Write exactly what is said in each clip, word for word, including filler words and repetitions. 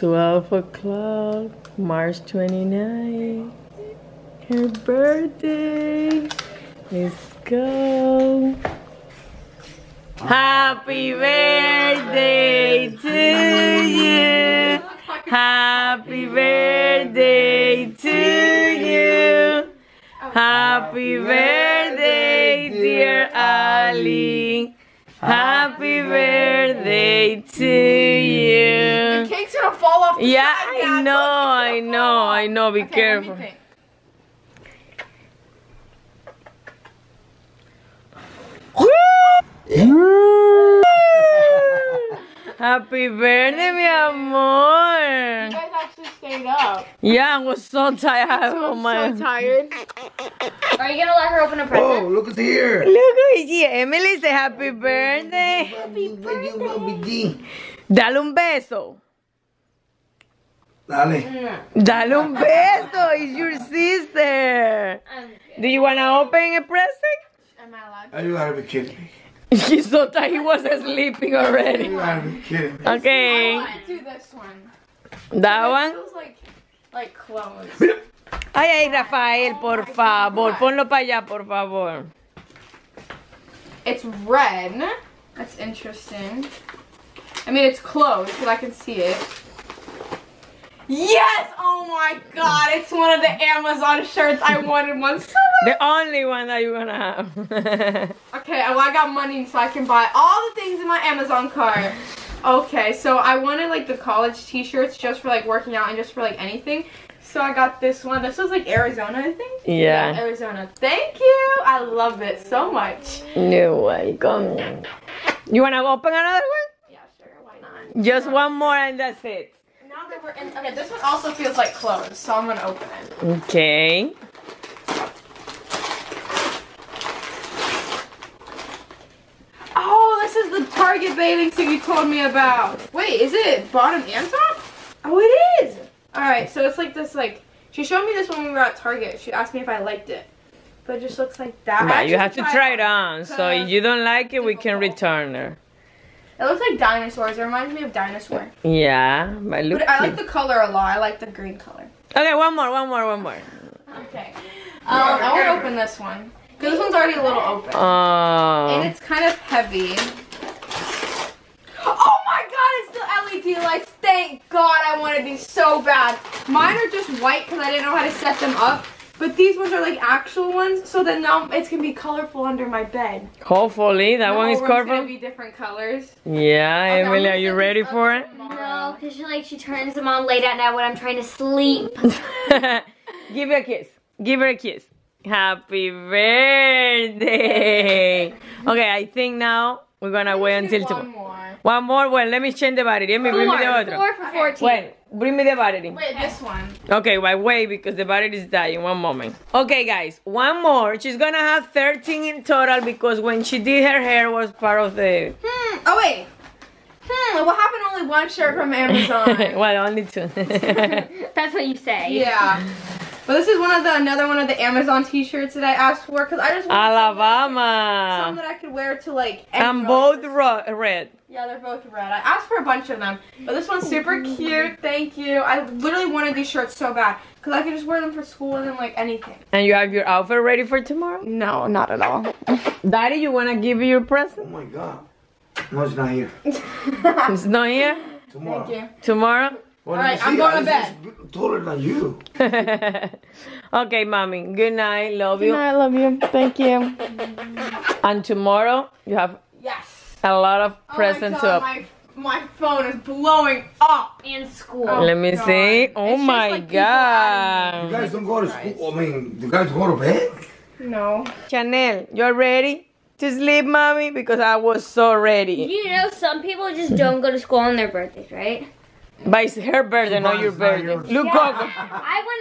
twelve o'clock, March twenty-ninth. Her birthday. Let's go. Happy birthday to you. Happy birthday to you. Happy birthday, dear Ali. Happy birthday to you. The cake's gonna fall off the yeah, side. Yeah, I know, I know, I know. Be okay, careful. Happy birthday, mi amor. You guys actually stayed up. Yeah, I was so tired. I was my... so tired. Are you gonna let her open a present? Oh, look at here. Look at here. Emily, say happy birthday. Happy birthday. Dale un beso. Dale. Dale un beso. It's your sister. Do you wanna open a present? Am I allowed to? Are you allowed to be kidding me? He so tired, he wasn't sleeping already. You gotta be kidding me. Okay. I want to do this one. That one? It feels like, like clothes. Ay, ay, Rafael, por favor. Ponlo para allá, por favor. It's red. That's interesting. I mean, it's closed, because I can see it. Yes! Oh my god, it's one of the Amazon shirts I wanted once. The only one that you're gonna have. Okay, well, I got money so I can buy all the things in my Amazon cart. Okay, so I wanted like the college t-shirts just for like working out and just for like anything. So I got this one. This was like Arizona, I think? Yeah. yeah Arizona. Thank you! I love it so much. You're welcome. You wanna open another one? Yeah, sure. Why not? Just yeah. one more and that's it. Now that we're in... Okay, this one also feels like clothes, so I'm gonna open it. Okay. Target bathing suit you told me about. Wait, is it bottom and top? Oh, it is. All right, so it's like this. Like she showed me this when we were at Target. She asked me if I liked it, but it just looks like that. Nah, you have to try it on. So if you don't like it, we can return her. It looks like dinosaurs. It reminds me of dinosaur. Yeah, my look. But I like the color a lot. I like the green color. Okay, one more, one more, one more. Okay, um, I want to open this one because this one's already a little open. Oh. And it's kind of heavy. L E D lights, thank God I wanted these so bad. Mine are just white because I didn't know how to set them up, but these ones are like actual ones, so then now it's gonna be colorful under my bed. Hopefully, that one is colorful. Gonna be different colors. Yeah, okay, Emily, are you ready for it? No, because she like she turns them on late at night when I'm trying to sleep. Give her a kiss. Give her a kiss. Happy birthday. Okay, I think now we're gonna wait until tomorrow. One more, well, let me change the battery. Let me bring me the other. Four for fourteen. Well, bring me the battery. Wait, this one. Okay, well, wait, because the battery is dying. One moment. Okay, guys, one more. She's gonna have thirteen in total because when she did her hair was part of the... Hmm, oh, wait. Hmm, what happened only one shirt from Amazon? Well, only two. That's what you say. Yeah. Well, this is one of the another one of the Amazon T-shirts that I asked for because I just wanted Alabama. Some that I could wear to like. And both red. Yeah, they're both red. I asked for a bunch of them, but this one's super cute. Thank you. I literally wanted these shirts so bad because I could just wear them for school and then like anything. And you have your outfit ready for tomorrow? No, not at all. Daddy, you wanna give your present? Oh my God, no, it's not here. It's not here. Tomorrow. Thank you. Tomorrow. Well, all right, I'm going to bed. Taller than you. Okay, mommy. Good night. Love you. Good night. Love you. Thank you. And tomorrow you have yes a lot of oh presents up. My, my phone is blowing up in school. Oh, Let me god. see. Oh it's my like god. You guys don't go to school. I mean, you guys go to bed? No. Chanel, you're ready to sleep, mommy, because I was so ready. You know, some people just don't go to school on their birthdays, right? By her birthday, Suba, not your birthday. Not Look, yeah, I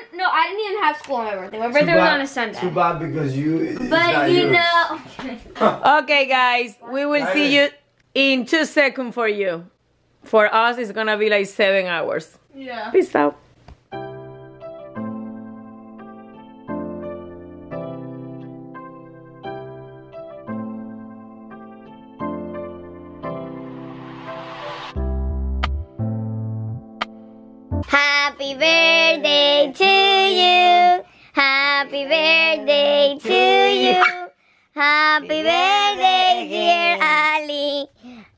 went. No, I didn't even have school on my birthday. My birthday Suba, was on a Sunday. Too bad because you. But you yours. know. Okay. Okay, guys, we will I see did. you in two seconds for you. For us, it's gonna be like seven hours. Yeah. Peace out. Happy birthday to you. Happy birthday to you. Happy birthday, dear Ali.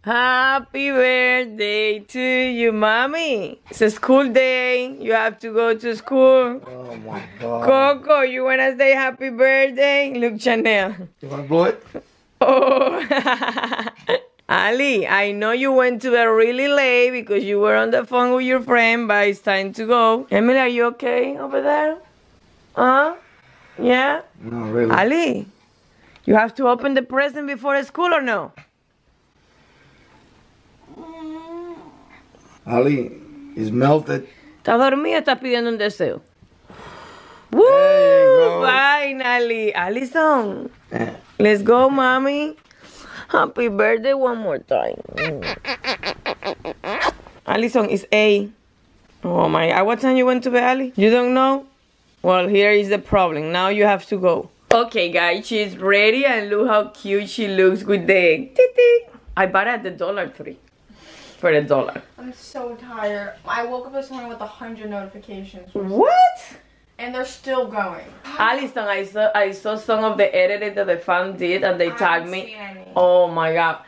Happy birthday to you, Mommy. It's a school day. You have to go to school. Oh, my God. Coco, you want to say happy birthday? Look, Chanel. You want to blow it? Oh. Ali, I know you went to bed really late because you were on the phone with your friend, but it's time to go. Emily, are you okay over there? Huh? Yeah? Not really. Ali, you have to open the present before school or no? Ali, it's melted. Está dormida, está pidiendo un deseo. Woo! Finally, Alison. Let's go, Mommy. Happy birthday one more time. Alison, it's A. Oh my, at what time you went to bed, Ali? You don't know? Well, here is the problem. Now you have to go. Okay, guys, she's ready and look how cute she looks with the titi. I bought it at the Dollar Tree. For a dollar. I'm so tired. I woke up this morning with a hundred notifications. What? And they're still going. Alison, I saw I saw some of the edits that the fan did, and they I tagged me. Oh my God,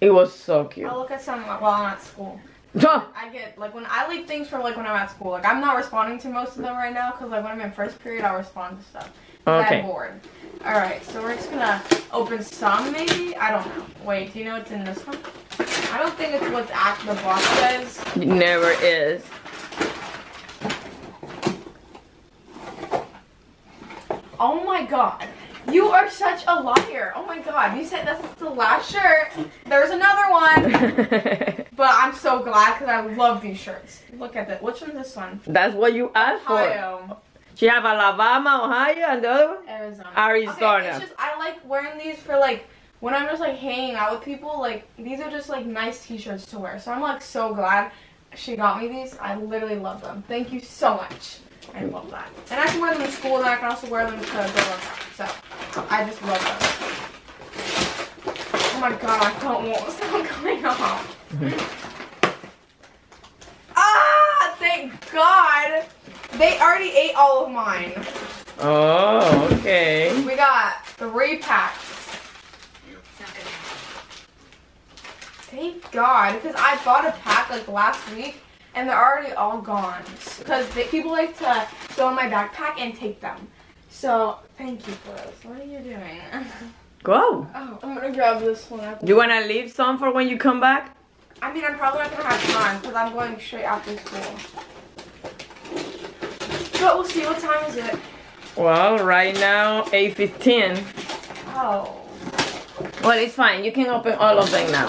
it was so cute. I look at some while I'm at school. I get like when I leave things for like when I'm at school. Like I'm not responding to most of them right now because like when I'm in first period, I'll respond to stuff. Okay. I'm bored. All right, so we're just gonna open some maybe. I don't know. Wait, do you know what's in this one? I don't think it's what's at the box says. It never is. Oh my God. You are such a liar. Oh my God. You said that's the last shirt. There's another one. But I'm so glad because I love these shirts. Look at that. Which one's this one? That's what you asked for. Ohio. She have Alabama, Ohio, and the other one? Arizona. Arizona. Okay, it's just, I like wearing these for like when I'm just like hanging out with people, like these are just like nice t-shirts to wear. So I'm like so glad she got me these. I literally love them. Thank you so much. I love that. And I can wear them to school and I can also wear them to go workout. So I just love them. Oh my God, I don't want someone coming off. Ah, thank God. They already ate all of mine. Oh, okay. We got three packs. Thank God, because I bought a pack like last week and they're already all gone. Because people like to go in my backpack and take them. So, thank you for this. What are you doing? Go. Oh, I'm going to grab this one. You want to leave some for when you come back? I mean, I'm probably not going to have time because I'm going straight after school. But we'll see. What time is it? Well, right now, eight fifteen. Oh. Well, it's fine. You can open all of them now.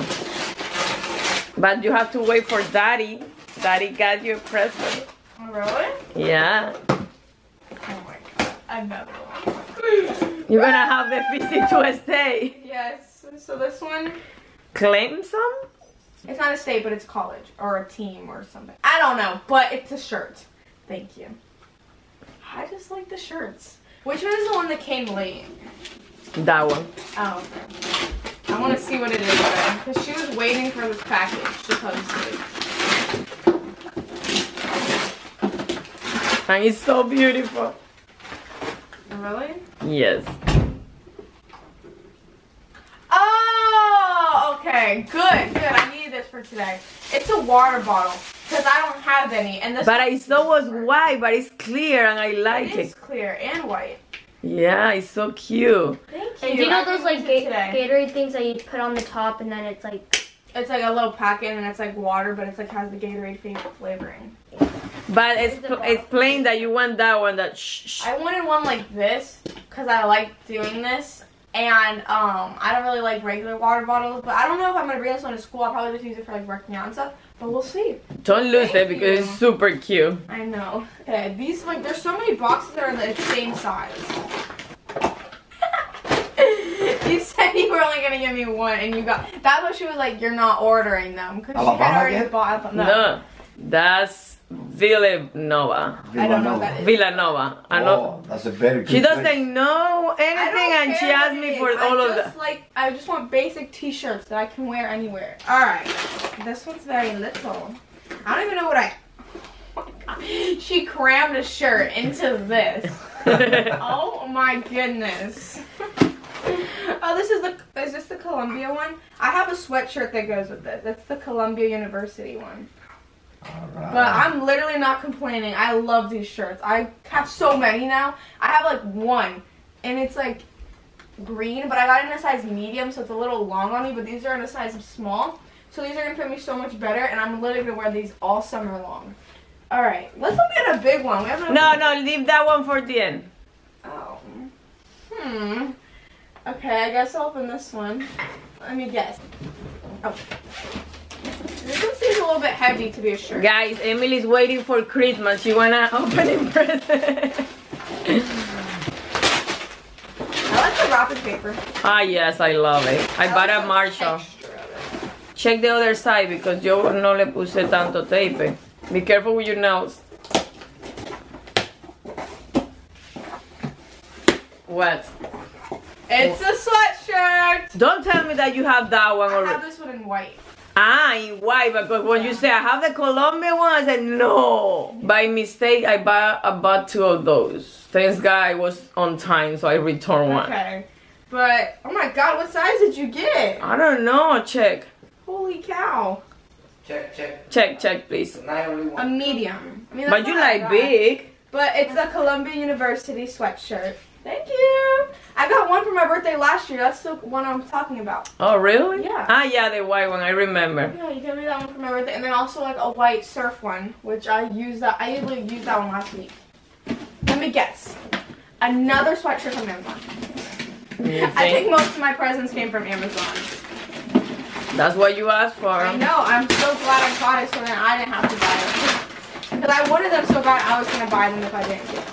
But you have to wait for Daddy. Daddy got your present. Really? Yeah. Oh my God. Another one. You're gonna have the visit to a state. Yes. So this one? Claim some? It's not a state, but it's college or a team or something. I don't know, but it's a shirt. Thank you. I just like the shirts. Which one is the one that came late? That one. Oh, okay. I want to see what it is though, because she was waiting for this package to come through. And it's so beautiful. Really? Yes. Oh, okay. Good, good. I needed this for today. It's a water bottle because I don't have any. And this. But I saw was white, but it's clear and I like it. It's clear and white. Yeah, it's so cute. Thank you. And do you know those like ga Gatorade things that you put on the top and then it's like... It's like a little packet and it's like water, but it's like has the Gatorade flavoring. But it's, it's plain that you want that one that shh, shh. I wanted one like this because I like doing this. And um, I don't really like regular water bottles, but I don't know if I'm going to bring this one to school. I'll probably just use it for like working out and stuff. But we'll see. Don't lose Thank it because you. It's super cute. I know. Okay, these like there's so many boxes that are the same size. You said you were only gonna give me one, and you got. That's why she was like, "You're not ordering them," because she had already bought them. No, no that's Villanova. Villanova. I don't know what that is. Villanova. I know. Oh, that's a very good. She doesn't place. Know anything, and she asked me for all I of that. Like, I just want basic T-shirts that I can wear anywhere. All right, this one's very little. I don't even know what I. Oh my God. She crammed a shirt into this. Oh my goodness. Oh, this is the, is this the Columbia one? I have a sweatshirt that goes with this. That's the Columbia University one. All right. But I'm literally not complaining. I love these shirts. I have so many now. I have like one, and it's like green, but I got it in a size medium, so it's a little long on me, but these are in a size small. So these are going to fit me so much better, and I'm literally going to wear these all summer long. All right, let's look at a big one. We have no, no, leave that one for the end. Oh. Hmm. Okay, I guess I'll open this one. Let me guess. Oh. This one seems a little bit heavy to be a shirt. Guys, Emily's waiting for Christmas. She wanna open it first. I like the wrapping paper. Ah, yes, I love it. I, I bought like a Marshalls. Check the other side because yo no le puse tanto tape. Be careful with your nails. What? It's a sweatshirt. Don't tell me that you have that one already. I have this one in white. Ah, in white, but when you say I have the Columbia one, I said no. By mistake, I bought, I bought two of those. Thanks God I was on time, so I returned one. Okay, but oh my God, what size did you get? I don't know, check. Holy cow. Check, check. Check, check, please. A medium. I mean, but you like big. But it's a Columbia University sweatshirt. Thank you. I got one for my birthday last year. That's the one I'm talking about. Oh, really? Yeah. Ah, yeah, the white one. I remember. Yeah, you gave me that one for my birthday. And then also like a white surf one, which I used that. I usually used that one last week. Let me guess. Another sweatshirt from Amazon. I think most of my presents came from Amazon. That's what you asked for. I know. I'm so glad I got it so then I didn't have to buy it. Because I wanted them so bad I was going to buy them if I didn't get it.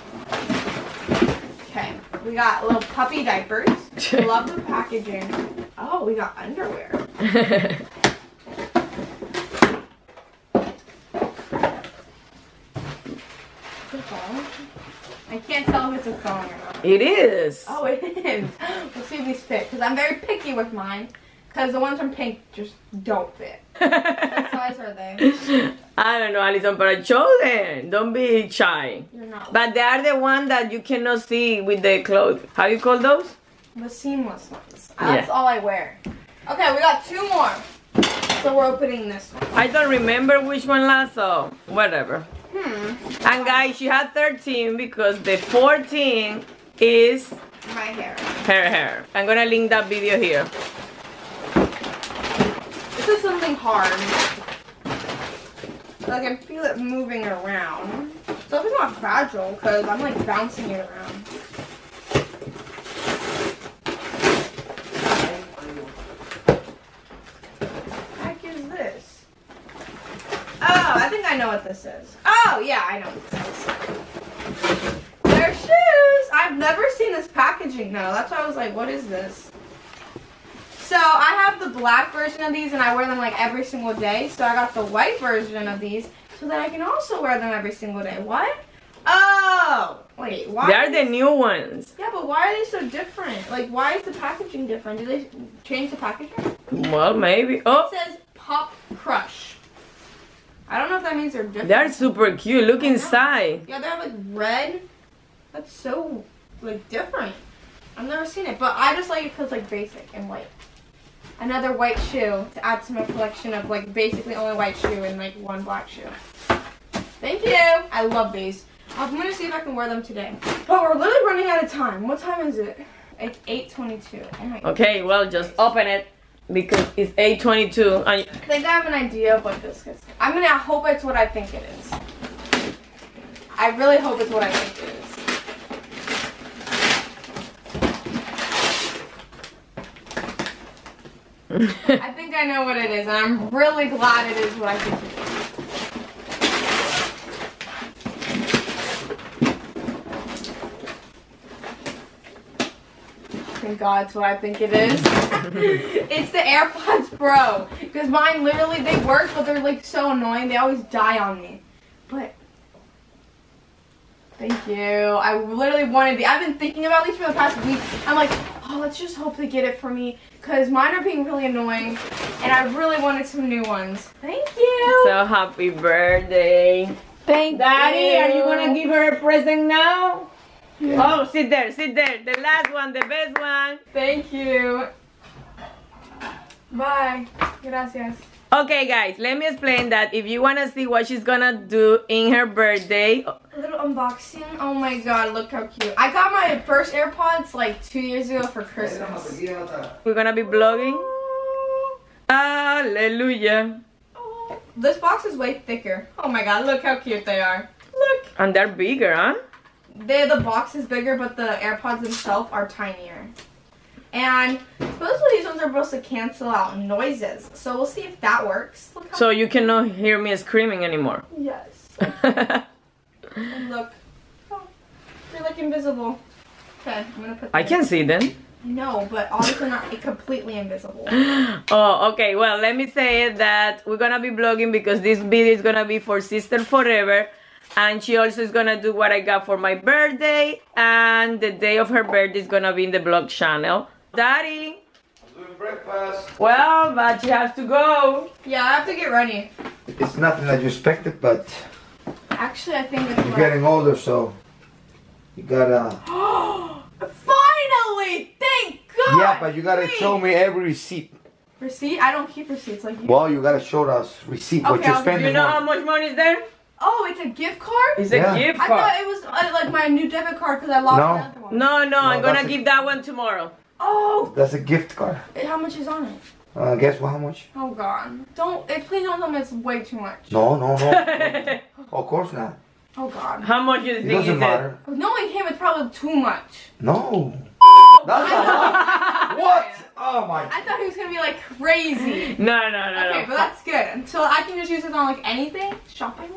Okay, we got little puppy diapers. Love the packaging. Oh, we got underwear. It's a phone. I can't tell if it's a phone or not. It is. Oh, it is. We'll see if these fit, because I'm very picky with mine. Because the ones from pink just don't fit. What size are they? I don't know, Alison, but I chose them. Don't be shy. You're not. But they are the ones that you cannot see with the clothes. How do you call those? The seamless ones. Yeah. That's all I wear. Okay, we got two more. So we're opening this one. I don't remember which one last, so whatever. Hmm. And guys, she had thirteen because the fourteen is... my hair. Her hair. I'm going to link that video here. This is something hard. Like, I can feel it moving around. So it's not fragile because I'm like bouncing it around. What the heck is this? Oh, I think I know what this is. Oh, yeah, I know what this is. They're shoes. I've never seen this packaging though. That's why I was like, what is this? So I have the black version of these and I wear them like every single day. So I got the white version of these so that I can also wear them every single day. What? Oh! Wait, why? They're the new ones. Yeah, but why are they so different? Like, why is the packaging different? Do they change the packaging? Well, maybe. Oh! It says Pop Crush. I don't know if that means they're different. They're super cute. Look inside. Yeah, they're like red. That's so, like, different. I've never seen it, but I just like it because, like, basic and white. Another white shoe to add to my collection of like basically only white shoe and like one black shoe. Thank you. I love these. I'm gonna see if I can wear them today. But we're literally running out of time. What time is it? It's eight twenty-two. Oh my God. Okay, well just open it because it's eight twenty-two. I think I have an idea of what this is. I'm gonna hope it's what I think it is. I really hope it's what I think it is. I think I know what it is, and I'm really glad it is what I think it is. Thank God it's what I think it is. It's the AirPods Pro. Because mine literally, they work, but they're like so annoying. They always die on me. But, thank you. I literally wanted these. I've been thinking about these for the past week. I'm like, oh, let's just hope they get it for me. Because mine are being really annoying, and I really wanted some new ones. Thank you! So happy birthday! Thank Daddy, you. Are you gonna give her a present now? Yeah. Oh, sit there, sit there. The last one, the best one. Thank you. Bye. Gracias. Okay, guys, let me explain that if you want to see what she's gonna do in her birthday. A little unboxing. Oh my god, look how cute. I got my first AirPods like two years ago for Christmas. We're gonna be vlogging. Hallelujah. Oh, this box is way thicker. Oh my god, look how cute they are. Look. And they're bigger, huh? They, the box is bigger, but the AirPods themselves are tinier. And supposedly these ones are supposed to cancel out noises. So we'll see if that works. So you cannot hear me screaming anymore. Yes. And look. Oh, they're like invisible. Okay, I'm gonna put them. I can see them. No, but obviously not completely invisible. Oh, okay. Well, let me say that we're gonna be vlogging because this video is gonna be for Sister Forever. And she also is gonna do what I got for my birthday, and the day of her birthday is gonna be in the vlog channel. Daddy! I'm doing breakfast. Well, but you have to go. Yeah, I have to get ready. It's nothing that you expected, but actually I think it's you're like... getting older, so you gotta finally! Thank God! Yeah, but you gotta Please. show me every receipt. Receipt? I don't keep receipts like you. Well, you gotta show us receipt okay, what you're I'll spending. You know on. How much money is there? Oh, it's a gift card? It's yeah. a gift card. I thought it was uh, like my new debit card because I lost no. another one. No, no, no I'm going to give that one tomorrow. Oh. That's a gift card. How much is on it? Uh, guess what, how much? Oh, God. Don't, it, please don't tell me it's way too much. No, no, no. Of course not. Oh, God. How much do you think is it? Knowing him, it's probably too much. No. That's a lot. What? Oh my. I thought he was gonna be like crazy. No, no, no. Okay, no. But that's good. Until I can just use this on like anything? Shopping?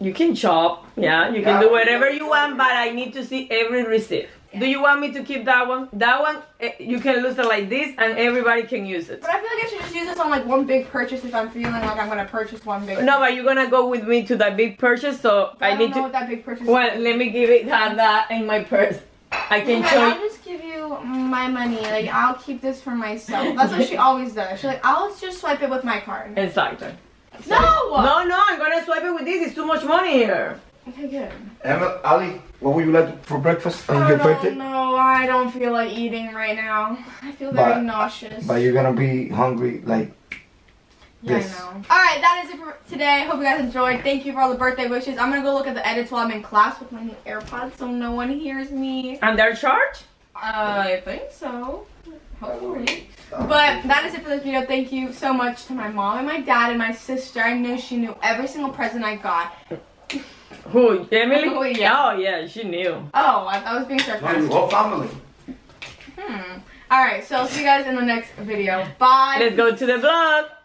You can shop, yeah, you can yeah, do whatever you want, but I need to see every receipt. Yeah. Do you want me to keep that one? That one, you can lose it like this and everybody can use it. But I feel like I should just use this on like one big purchase if I'm feeling like I'm going to purchase one big No, but you're going to go with me to that big purchase, so but I, I don't need know to... what that big purchase Well, is. Let me give it that in my purse. I can okay, show you. I'll just give you my money, like I'll keep this for myself. That's what she always does. She's like, I'll just swipe it with my card. Exactly. No! No, no, I'm gonna swipe it with this. It's too much money here. Okay, good. Emma, Ali, what would you like for breakfast on your birthday? No, I don't feel like eating right now. I feel very but, nauseous. But you're gonna be hungry, like. Yeah, yes. I know. Alright, that is it for today. Hope you guys enjoyed. Thank you for all the birthday wishes. I'm gonna go look at the edits while I'm in class with my new AirPods so no one hears me. And they're charged? Uh, I think so. Hopefully. But that is it for this video. Thank you so much to my mom and my dad and my sister. I know she knew every single present I got. Who, Emily? Oh yeah. oh, yeah, she knew. Oh, I, I was being sarcastic. Whole family. Hmm. Alright, so I'll see you guys in the next video. Bye. Let's go to the vlog.